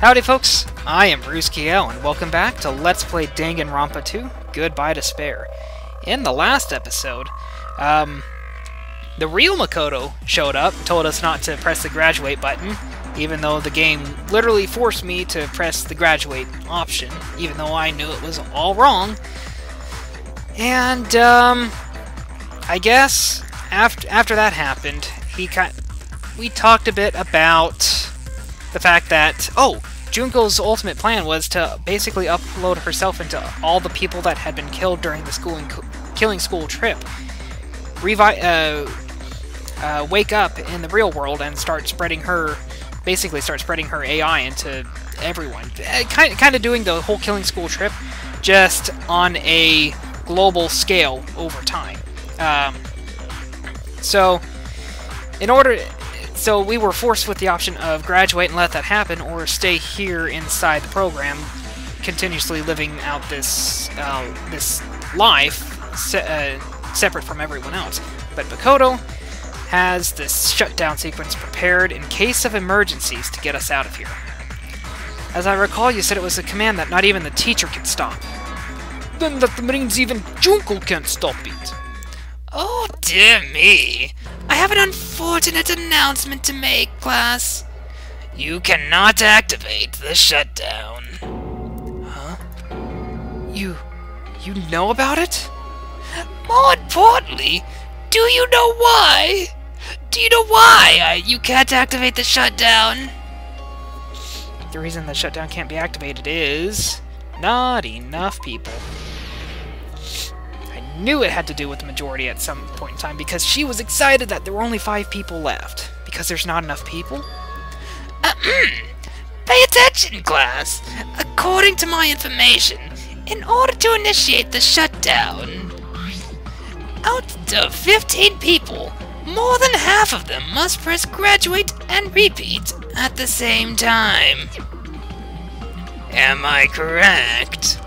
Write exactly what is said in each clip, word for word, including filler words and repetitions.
Howdy folks, I am Bruce Keogh and welcome back to Let's Play Danganronpa two Goodbye Despair. In the last episode, um, the real Makoto showed up, told us not to press the graduate button, even though the game literally forced me to press the graduate option, even though I knew it was all wrong. And um, I guess after, after that happened, he kind we talked a bit about the fact that, oh, Junko's ultimate plan was to basically upload herself into all the people that had been killed during the schooling, killing school trip, revi uh, uh, wake up in the real world and start spreading her, basically start spreading her A I into everyone. Kind, kind of doing the whole killing school trip, just on a global scale over time. Um, so, in order... So we were forced with the option of graduate and let that happen, or stay here inside the program, continuously living out this uh, this life se uh, separate from everyone else. But Makoto has this shutdown sequence prepared in case of emergencies to get us out of here. As I recall, you said it was a command that not even the teacher can stop. Then that means even Junko can't stop it. Oh dear me. I have an unfortunate announcement to make, class. You cannot activate the shutdown. Huh? You... you know about it? More importantly, do you know why? Do you know why I, you can't activate the shutdown? The reason the shutdown can't be activated is... not enough people. Knew it had to do with the majority at some point in time, because she was excited that there were only five people left. Because there's not enough people? Uh, mm. Pay attention, class! According to my information, in order to initiate the shutdown, out of fifteen people, more than half of them must press graduate and repeat at the same time. Am I correct?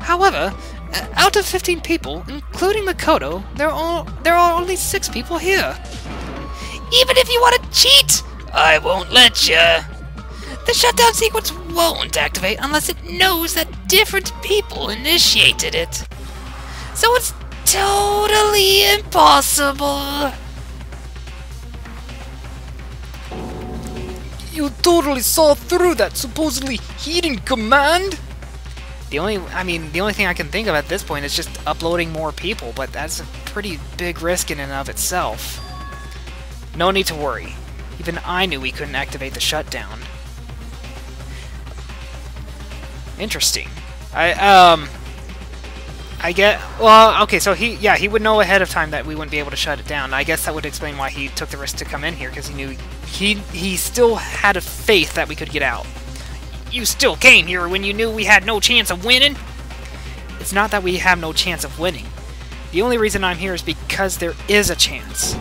However, Uh, out of fifteen people, including Makoto, there are, there are only six people here. Even if you want to cheat, I won't let ya. The shutdown sequence won't activate unless it knows that different people initiated it. So it's totally impossible. You totally saw through that supposedly hidden command? The only, I mean, the only thing I can think of at this point is just uploading more people, but that's a pretty big risk in and of itself. No need to worry. Even I knew we couldn't activate the shutdown. Interesting. I, um... I get... Well, okay, so he, yeah, he would know ahead of time that we wouldn't be able to shut it down. I guess that would explain why he took the risk to come in here, because he knew... He, he still had a faith that we could get out. You still came here when you knew we had no chance of winning? It's not that we have no chance of winning. The only reason I'm here is because there is a chance.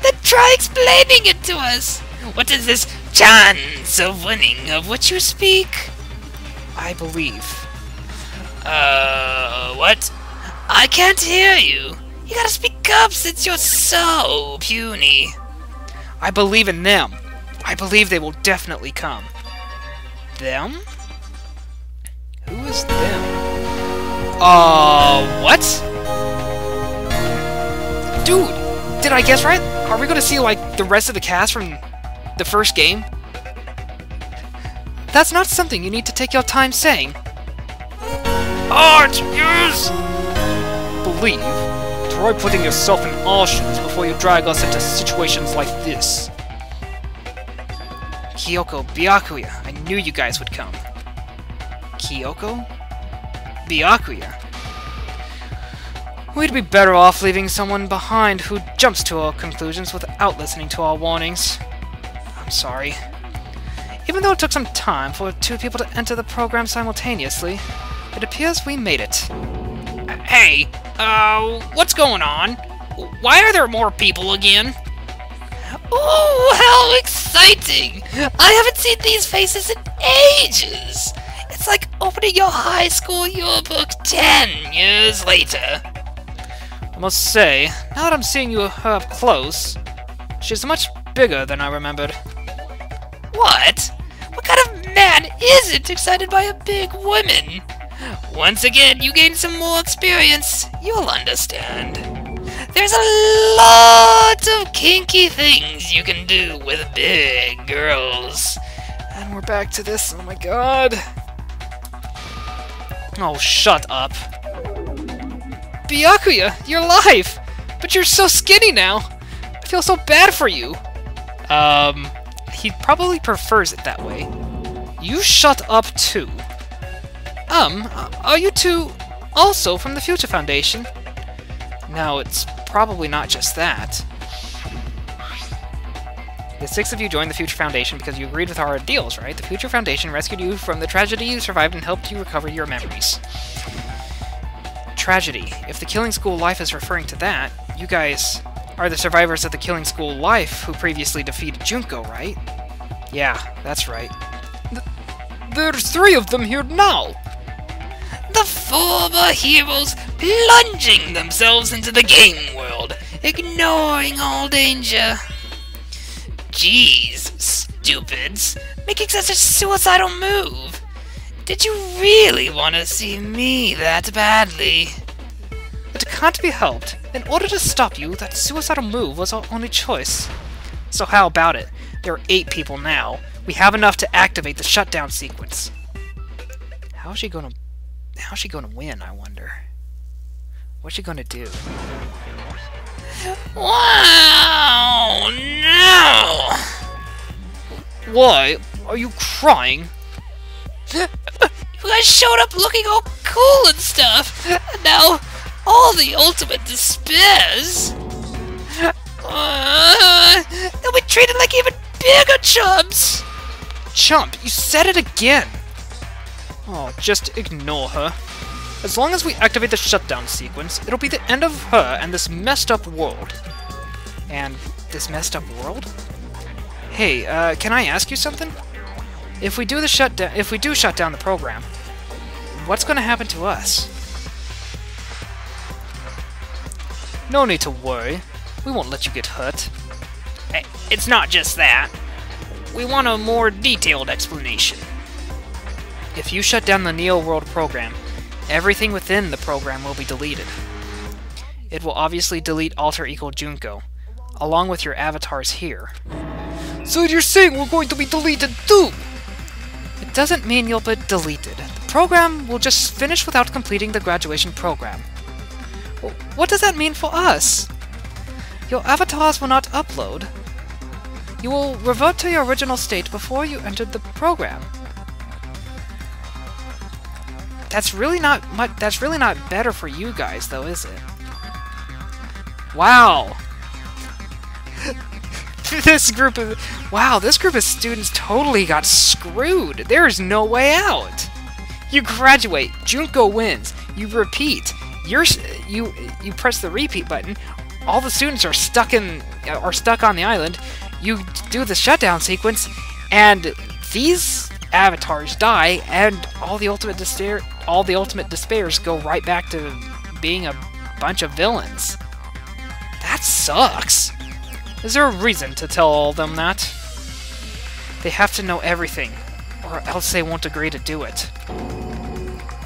Then try explaining it to us! What is this chance of winning of which you speak? I believe. Uh, what? I can't hear you. You gotta speak up since you're so puny. I believe in them. I believe they will definitely come. Them? Who is them? Uh, what? Dude, did I guess right? Are we gonna see, like, the rest of the cast from the first game? That's not something you need to take your time saying. Arch, yes! Believe. Try putting yourself in our shoes before you drag us into situations like this. Kyoko, Byakuya, I knew you guys would come. Kyoko? Byakuya? We'd be better off leaving someone behind who jumps to our conclusions without listening to our warnings. I'm sorry. Even though it took some time for two people to enter the program simultaneously, it appears we made it. Uh, hey, uh, what's going on? Why are there more people again? Oh, how exciting! I haven't seen these faces in ages! It's like opening your high school yearbook ten years later. I must say, now that I'm seeing you her up close, she's much bigger than I remembered. What? What kind of man isn't excited by a big woman? Once again, you gain some more experience, you'll understand. There's a lot of kinky things you can do with big girls. And we're back to this, oh my god. Oh, shut up. Byakuya, you're alive! But you're so skinny now! I feel so bad for you! Um, he probably prefers it that way. You shut up too. Um, are you two also from the Future Foundation? No, it's probably not just that. The six of you joined the Future Foundation because you agreed with our ideals, right? The Future Foundation rescued you from the tragedy you survived and helped you recover your memories. Tragedy. If the Killing School Life is referring to that, you guys are the survivors of the Killing School Life who previously defeated Junko, right? Yeah, that's right. Th there's three of them here now! The former heroes plunging themselves into the game world, ignoring all danger. Jeez, stupids, making such a suicidal move! Did you really want to see me that badly? It can't be helped. In order to stop you, that suicidal move was our only choice. So how about it? There are eight people now. We have enough to activate the shutdown sequence. How's she gonna... How's she gonna win, I wonder? What's she gonna do? Wow! No! Why are you crying? You guys showed up looking all cool and stuff, and now all the ultimate despairs. Uh, they'll be treated like even bigger chumps. Chump, you said it again. Oh, just ignore her. As long as we activate the shutdown sequence, it'll be the end of her and this messed up world. And this messed up world? Hey, uh, can I ask you something? If we do the shutdown, if we do shut down the program, what's going to happen to us? No need to worry. We won't let you get hurt. It's not just that. We want a more detailed explanation. If you shut down the Neo World program, everything within the program will be deleted. It will obviously delete Alter Equal Junko, along with your avatars here. So you're saying we're going to be deleted too? It doesn't mean you'll be deleted. The program will just finish without completing the graduation program. What does that mean for us? Your avatars will not upload. You will revert to your original state before you entered the program. That's really not much, that's really not better for you guys, though, is it? Wow! This group of... Wow, this group of students totally got screwed! There is no way out! You graduate, Junko wins, you repeat, you're, you you press the repeat button, all the students are stuck in... are stuck on the island, you do the shutdown sequence, and these avatars die, and all the ultimate despair, all the ultimate despairs go right back to being a bunch of villains. That sucks. Is there a reason to tell all of them that? They have to know everything, or else they won't agree to do it.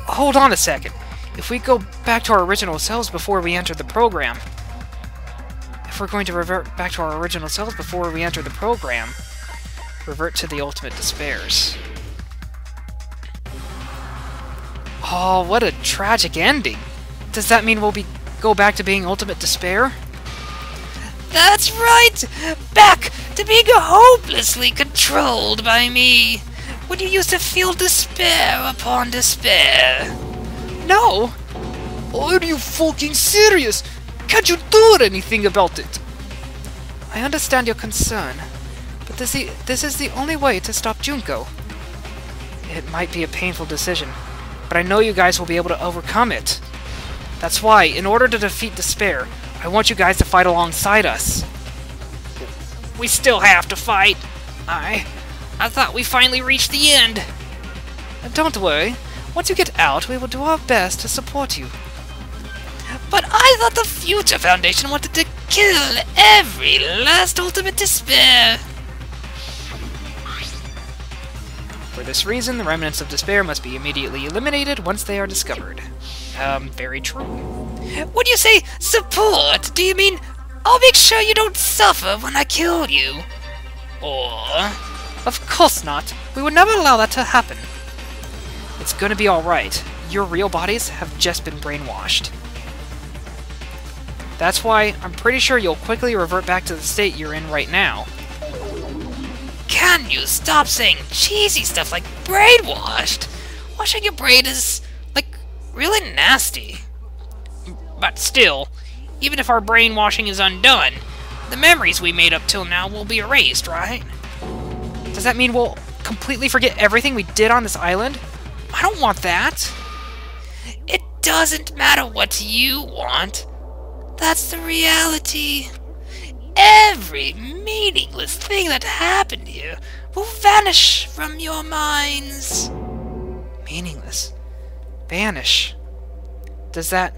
Hold on a second. If we go back to our original selves before we enter the program, if we're going to revert back to our original selves before we enter the program, revert to the ultimate despairs. Oh, what a tragic ending! Does that mean we'll be go back to being ultimate despair? That's right! Back to being hopelessly controlled by me! When you used to feel despair upon despair! No! Are you fucking serious? Can't you do anything about it? I understand your concern, but this, e this is the only way to stop Junko. It might be a painful decision, but I know you guys will be able to overcome it. That's why, in order to defeat despair, I want you guys to fight alongside us. We still have to fight. I... I thought we finally reached the end. Don't worry. Once you get out, we will do our best to support you. But I thought the Future Foundation wanted to kill every last ultimate despair. For this reason, the remnants of despair must be immediately eliminated once they are discovered. Um, very true. When you say support, do you mean I'll make sure you don't suffer when I kill you? Or... Of course not. We would never allow that to happen. It's gonna be alright. Your real bodies have just been brainwashed. That's why I'm pretty sure you'll quickly revert back to the state you're in right now. Can you stop saying cheesy stuff like brainwashed? Washing your brain is, like, really nasty. But still, even if our brainwashing is undone, the memories we made up till now will be erased, right? Does that mean we'll completely forget everything we did on this island? I don't want that. It doesn't matter what you want. That's the reality. Every meaningless thing that happened here will vanish from your minds. Meaningless? Vanish? Does that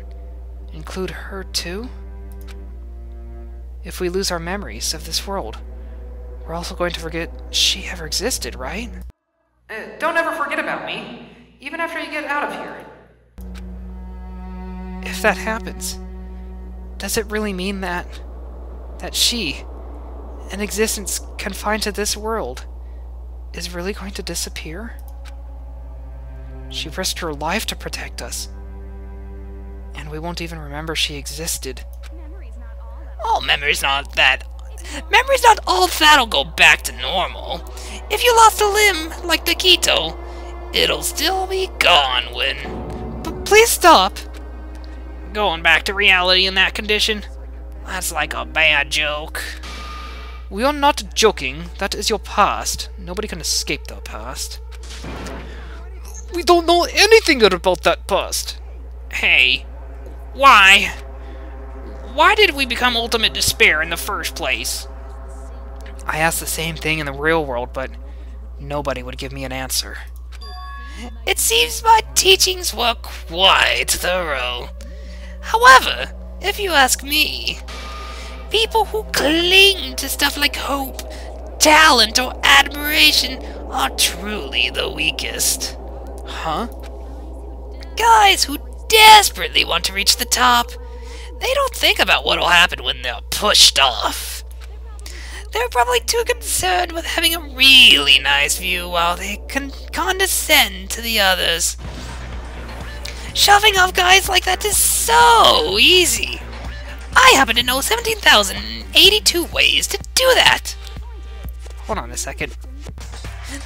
include her too? If we lose our memories of this world, we're also going to forget she ever existed, right? Uh, don't ever forget about me, even after you get out of here. If that happens, does it really mean that... that she, an existence confined to this world, is really going to disappear? She risked her life to protect us, and we won't even remember she existed. Memory's not all that. Oh, memory's not that. Memory's not all that'll go back to normal. If you lost a limb, like Nikito, it'll still be gone when... But please stop! Going back to reality in that condition? That's like a bad joke. We are not joking. That is your past. Nobody can escape their past. We don't know anything about that past. Hey, why? Why did we become Ultimate Despair in the first place? I asked the same thing in the real world, but nobody would give me an answer. It seems my teachings were quite thorough. However, if you ask me, people who cling to stuff like hope, talent, or admiration are truly the weakest. Huh? Guys who desperately want to reach the top, they don't think about what'll happen when they're pushed off. They're probably too concerned with having a really nice view while they con condescend to the others. Shoving off guys like that is so easy! I happen to know seventeen thousand eighty-two ways to do that! Hold on a second.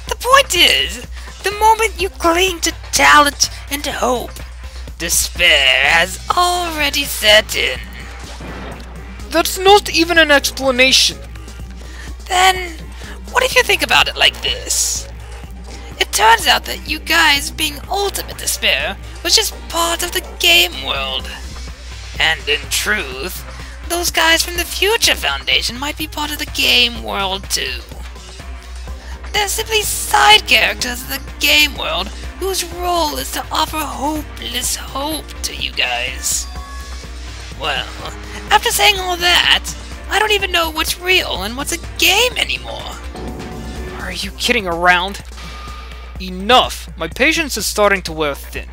The point is, the moment you cling to talent and hope, despair has already set in. That's not even an explanation! Then, what if you think about it like this? It turns out that you guys being Ultimate Despair was just part of the game world. And in truth, those guys from the Future Foundation might be part of the game world too. They're simply side characters of the game world whose role is to offer hopeless hope to you guys. Well, after saying all that, I don't even know what's real and what's a game anymore. Are you kidding around? Enough! My patience is starting to wear thin.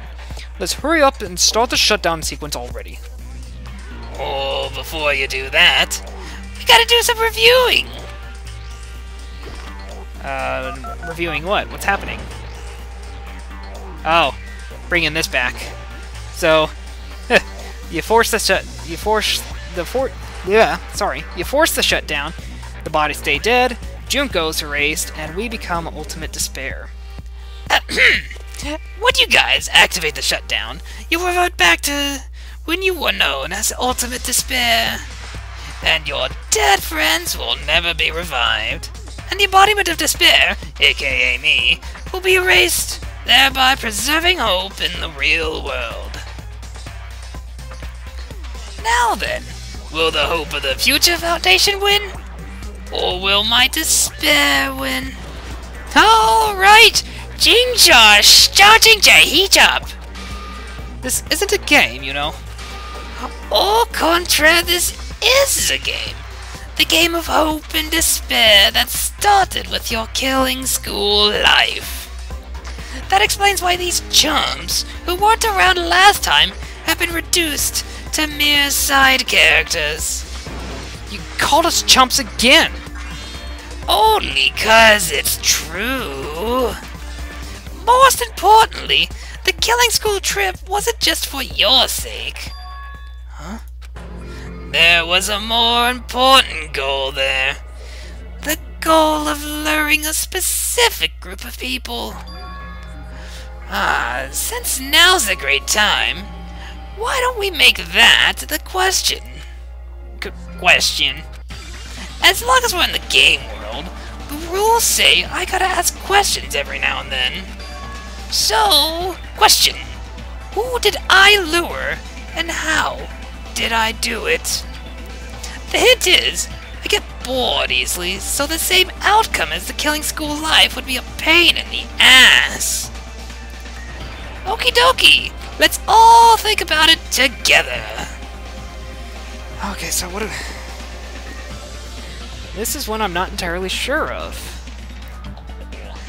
Let's hurry up and start the shutdown sequence already. Oh, before you do that, we gotta do some reviewing! Uh, reviewing what? What's happening? Oh, bringing this back. So, heh, you force the shut... You force the for... Yeah, sorry. You force the shutdown, the bodies stay dead, Junko's erased, and we become Ultimate Despair. When you guys activate the shutdown, you revert back to when you were known as Ultimate Despair. And your dead friends will never be revived. And the embodiment of despair, aka me, will be erased, thereby preserving hope in the real world. Now then, will the hope of the Future Foundation win? Or will my despair win? Alright! Jinja starting to heat up! This isn't a game, you know. Au contraire, this is a game. The game of hope and despair that started with your killing school life. That explains why these chums, who weren't around last time, have been reduced to mere side characters. You called us chumps again! Only 'cause it's true. Most importantly, the killing school trip wasn't just for your sake. Huh? There was a more important goal there. The goal of luring a specific group of people. Ah, since now's a great time, why don't we make that the question? Question. As long as we're in the game world, the rules say I gotta ask questions every now and then. So, question. Who did I lure, and how did I do it? The hint is, I get bored easily, so the same outcome as the killing school life would be a pain in the ass. Okie dokie, let's all think about it together. Okay, so what do... This is one I'm not entirely sure of.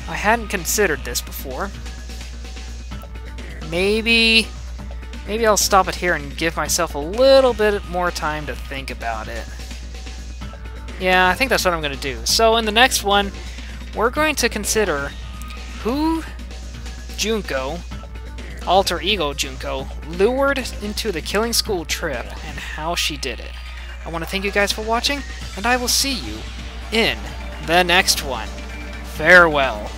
I hadn't considered this before. Maybe... Maybe I'll stop it here and give myself a little bit more time to think about it. Yeah, I think that's what I'm going to do. So in the next one, we're going to consider who Junko, alter ego Junko, lured into the killing school trip and how she did it. I want to thank you guys for watching, and I will see you in the next one. Farewell.